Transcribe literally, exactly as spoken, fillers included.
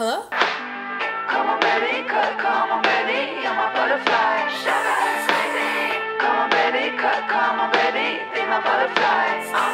Hello? Come on, baby, come on, baby, you're my butterfly. Sugar, baby. Come on, baby, come on, baby, be my butterfly.